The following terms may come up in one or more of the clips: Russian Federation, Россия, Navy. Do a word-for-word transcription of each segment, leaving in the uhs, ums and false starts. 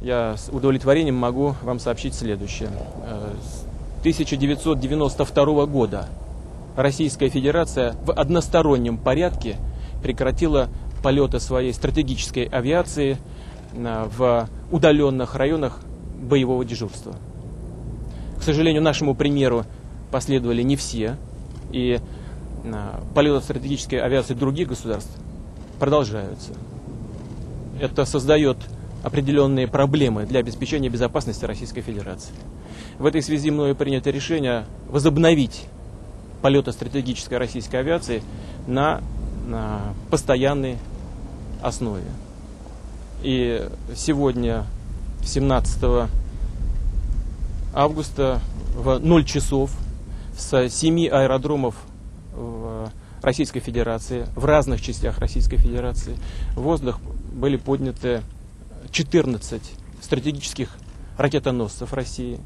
я с удовлетворением могу вам сообщить следующее. С тысяча девятьсот девяносто второго года Российская Федерация в одностороннем порядке прекратила полеты своей стратегической авиации в удаленных районах боевого дежурства. К сожалению, нашему примеру последовали не все, и полеты стратегической авиации других государств продолжаются. Это создает определенные проблемы для обеспечения безопасности Российской Федерации. В этой связи мною принято решение возобновить полеты стратегической российской авиации на, на постоянной основе. И сегодня, семнадцатого августа, в ноль часов с семи аэродромов в Российской Федерации, в разных частях Российской Федерации, в воздух были подняты четырнадцать стратегических ракетоносцев России,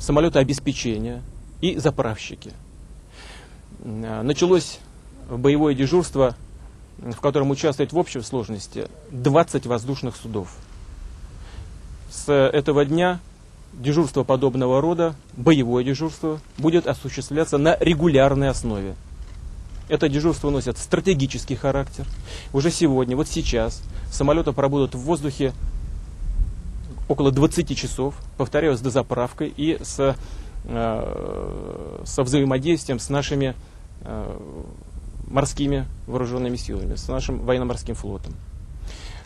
самолеты обеспечения и заправщики. Началось боевое дежурство, в котором участвует в общей сложности двадцать воздушных судов. С этого дня дежурство подобного рода, боевое дежурство, будет осуществляться на регулярной основе. Это дежурство носит стратегический характер. Уже сегодня, вот сейчас, самолеты пробудут в воздухе около двадцати часов, повторяю, с дозаправкой и с, э, со взаимодействием с нашими э, морскими вооруженными силами, с нашим военно-морским флотом.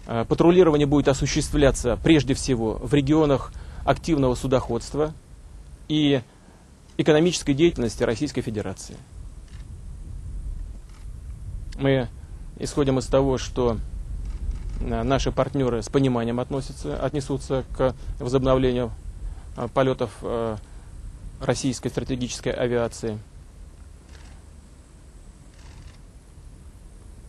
Э, патрулирование будет осуществляться прежде всего в регионах активного судоходства и экономической деятельности Российской Федерации. Мы исходим из того, что наши партнеры с пониманием относятся, отнесутся к возобновлению полетов российской стратегической авиации.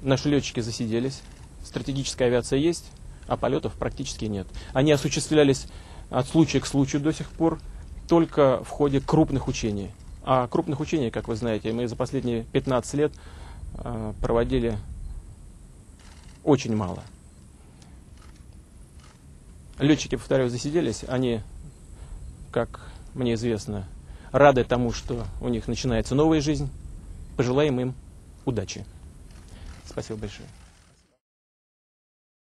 Наши летчики засиделись, стратегическая авиация есть, а полетов практически нет. Они осуществлялись от случая к случаю до сих пор только в ходе крупных учений. А крупных учений, как вы знаете, мы за последние пятнадцать лет проводили очень мало. Летчики, повторяю, засиделись. Они, как мне известно, рады тому, что у них начинается новая жизнь. Пожелаем им удачи. Спасибо большое.